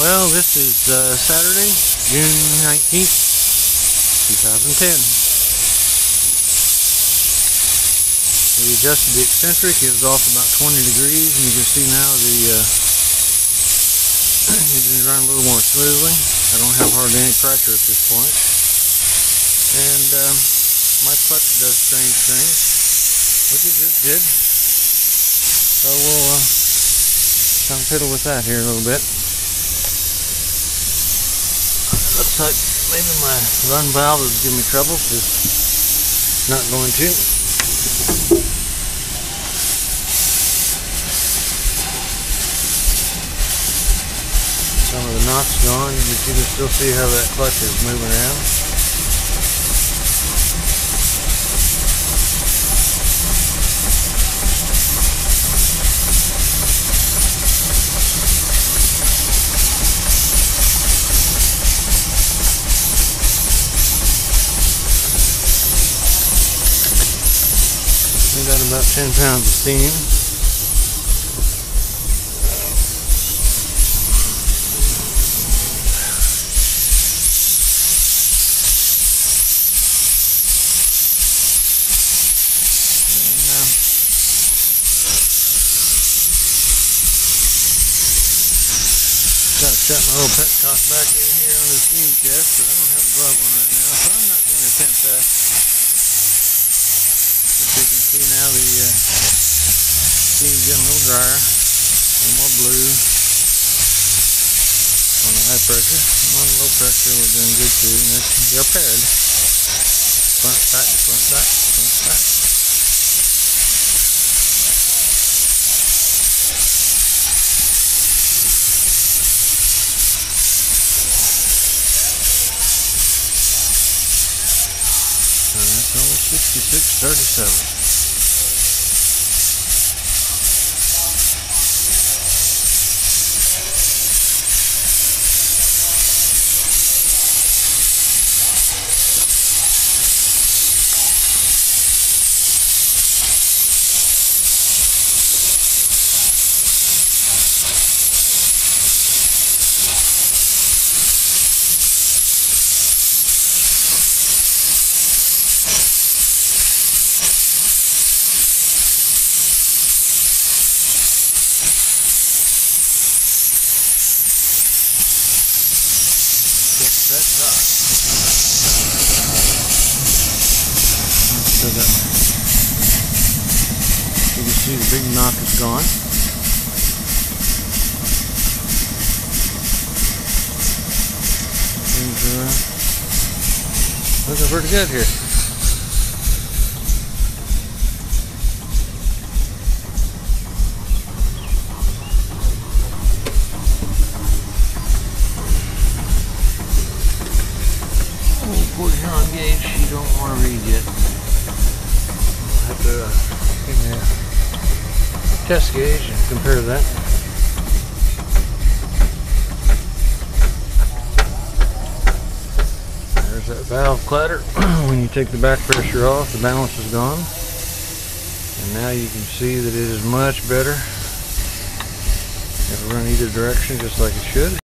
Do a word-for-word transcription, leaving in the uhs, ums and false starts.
Well, this is uh, Saturday, June nineteenth, twenty ten. We adjusted the eccentric. It was off about twenty degrees, and you can see now the uh, engine's running a little more smoothly. I don't have hardly any pressure at this point. And um, my clutch does strange things, which it just did. So we'll uh, kind of fiddle with that here a little bit. Looks like maybe my run valve is giving me trouble, so it's not going to. Some of the knots gone, but you can still see how that clutch is moving around. Got about ten pounds of steam. Got to set my old pet cock back in here on the steam chest, but I don't have a glove on right now, so I'm not going to attempt that. See now the uh, steam's getting a little drier, a little more blue on the high pressure. On the low pressure we're doing good too, and they're paired. Front, back, front, back, front, back. And that's all sixty-six thirty-seven. See the big knock is gone. And, uh, looking pretty good here. Oh, put her on gauge. You don't want to read yet. I'll have to uh, give me a test gauge and compare that. There's that valve clatter. When you take the back pressure off, the balance is gone. And now you can see that it is much better. It'll run either direction just like it should.